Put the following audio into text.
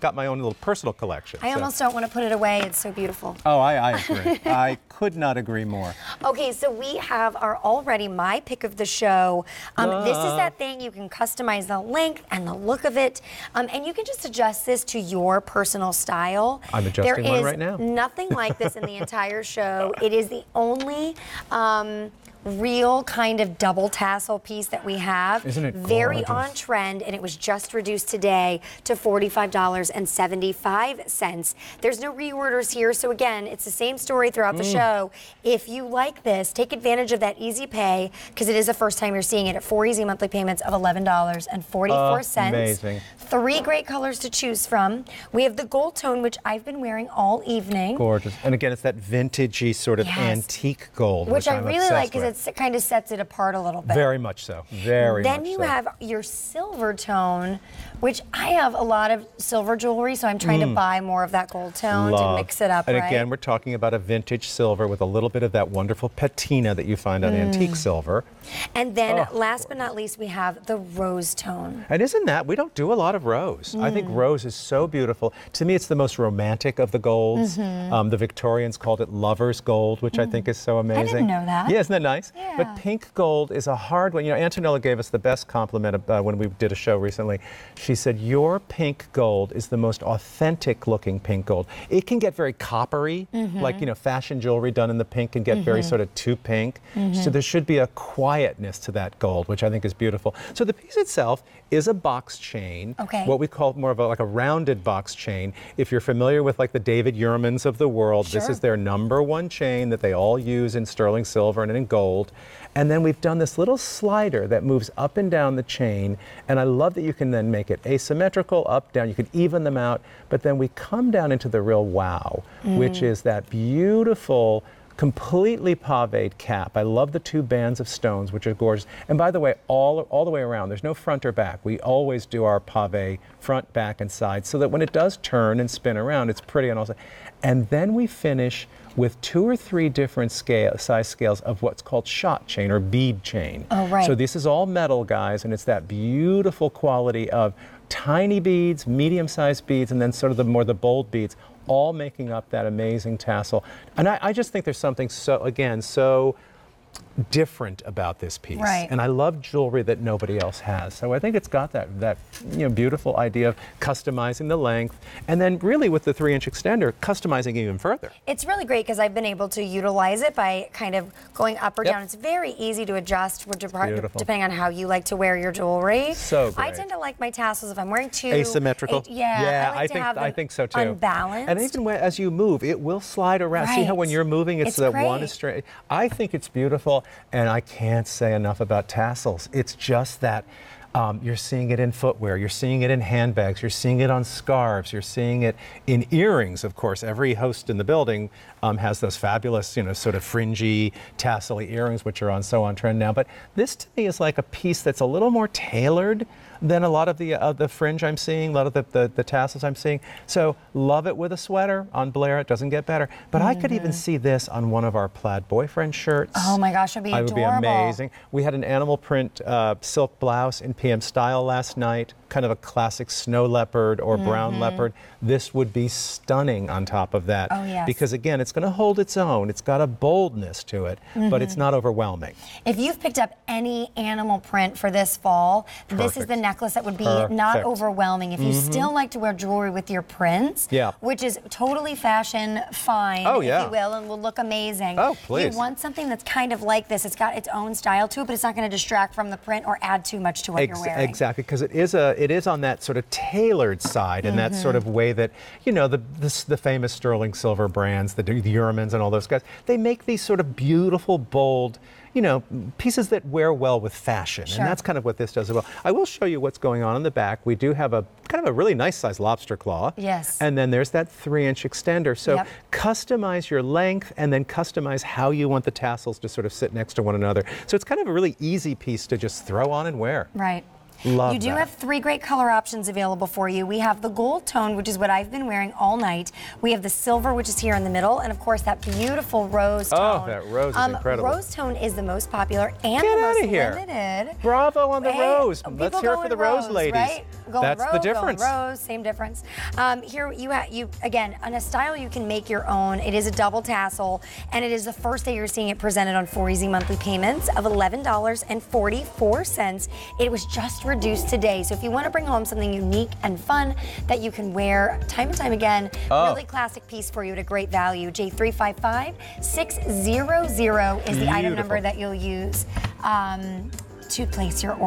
got my own little personal collection. I almost don't want to put it away. It's so beautiful. Oh, I agree. I could not agree more. Okay, so we have our already my pick of the show. This is that thing you can customize the length and the look of it, and you can just adjust this to your personal style. I'm adjusting one right now. There is nothing like this in the entire show. It is the only real kind of double tassel piece that we have. Isn't it gorgeous? Very on trend, and it was just reduced today to $45.75. There's no reorders here, so again, it's the same story throughout the show. If you like this, take advantage of that easy pay, because it is the first time you're seeing it, at 4 easy monthly payments of $11.44. Amazing. 3 great colors to choose from. We have the gold tone, which I've been wearing all evening. Gorgeous. And again, it's that vintagey sort of antique gold, which I really like, because it kind of sets it apart a little bit. Very much so. Very much so. Then you have your silver tone, which I have a lot of silver jewelry, so I'm trying to buy more of that gold tone to mix it up. And again, we're talking about a vintage silver with a little bit of that wonderful patina that you find on antique silver. And then last but not least, we have the rose tone. And isn't that, we don't do a lot of rose. I think rose is so beautiful. To me, it's the most romantic of the golds. The Victorians called it lover's gold, which I think is so amazing. I didn't know that. Yeah, isn't that nice? Yeah. But pink gold is a hard one. You know, Antonella gave us the best compliment when we did a show recently. She said, your pink gold is the most authentic looking pink gold. It can get very coppery, like, you know, fashion jewelry done in the pink can get very sort of too pink. So there should be a quietness to that gold, which I think is beautiful. So the piece itself is a box chain, what we call more of a, like a rounded box chain. If you're familiar with like the David Yurmans of the world, this is their #1 chain that they all use in sterling silver and in gold. And then we've done this little slider that moves up and down the chain. And I love that you can then make it asymmetrical, up, down, you could even them out. But then we come down into the real wow, which is that beautiful, completely paved cap. I love the 2 bands of stones, which are gorgeous. And by the way, all the way around, there's no front or back. We always do our pave front, back, and side, so that when it does turn and spin around, it's pretty on all sides. And then we finish with 2 or 3 different size scales of what's called shot chain or bead chain. Oh, right. So this is all metal, guys, and it's that beautiful quality of tiny beads, medium-sized beads, and then sort of the more the bold beads, all making up that amazing tassel. And I just think there's something so, again, so different about this piece. Right. And I love jewelry that nobody else has. So I think it's got that you know, beautiful idea of customizing the length, and then really with the 3-inch extender, customizing even further. It's really great because I've been able to utilize it by kind of going up or down. It's very easy to adjust depending on how you like to wear your jewelry. So great. I tend to like my tassels, if I'm wearing two, asymmetrical. Yeah, I think so too. Unbalanced. And even when, as you move, it will slide around. Right. See how when you're moving, it's that one is straight. I think it's beautiful. And I can't say enough about tassels. It's just that you're seeing it in footwear, you're seeing it in handbags, you're seeing it on scarves, you're seeing it in earrings, of course. Every host in the building has those fabulous, you know, sort of fringy, tassel-y earrings, which are on trend now. But this to me is like a piece that's a little more tailored than a lot of the fringe I'm seeing, a lot of the tassels I'm seeing. So love it with a sweater on Blair, it doesn't get better. But I could even see this on one of our plaid boyfriend shirts. Oh my gosh, it'd be adorable. It would be amazing. We had an animal print silk blouse in PM style last night, kind of a classic snow leopard or brown leopard. This would be stunning on top of that. Oh, yes. Because again, it's going to hold its own. It's got a boldness to it, but it's not overwhelming. If you've picked up any animal print for this fall, this is the necklace that would be not overwhelming. If you still like to wear jewelry with your prints, which is totally fashion fine, if you will, and will look amazing. Oh, please. You want something that's kind of like this. It's got its own style to it, but it's not going to distract from the print or add too much to what you're wearing. Exactly, because it is on that sort of tailored side and that sort of way that, you know, the famous sterling silver brands, the Yurmans and all those guys, they make these sort of beautiful, bold, you know, pieces that wear well with fashion. And that's kind of what this does as well. I will show you what's going on in the back. We do have a kind of a really nice sized lobster claw. Yes. And then there's that 3-inch extender. So customize your length and then customize how you want the tassels to sort of sit next to one another. So it's kind of a really easy piece to just throw on and wear. Right. Love you do that. Have three great color options available for you. We have the gold tone, which is what I've been wearing all night. We have the silver, which is here in the middle, and of course that beautiful rose tone. Oh, that rose is incredible. Rose tone is the most popular and the most limited. Bravo on the rose. Let's hear it for the rose ladies. Right? That's the difference. Rose, same difference. Here you have, again, on a style you can make your own. It is a double tassel, and it is the first day you're seeing it presented on 4 easy monthly payments of $11.44. It was just reduced today. So if you want to bring home something unique and fun that you can wear time and time again, really classic piece for you at a great value. J355600 is the item number that you'll use to place your order.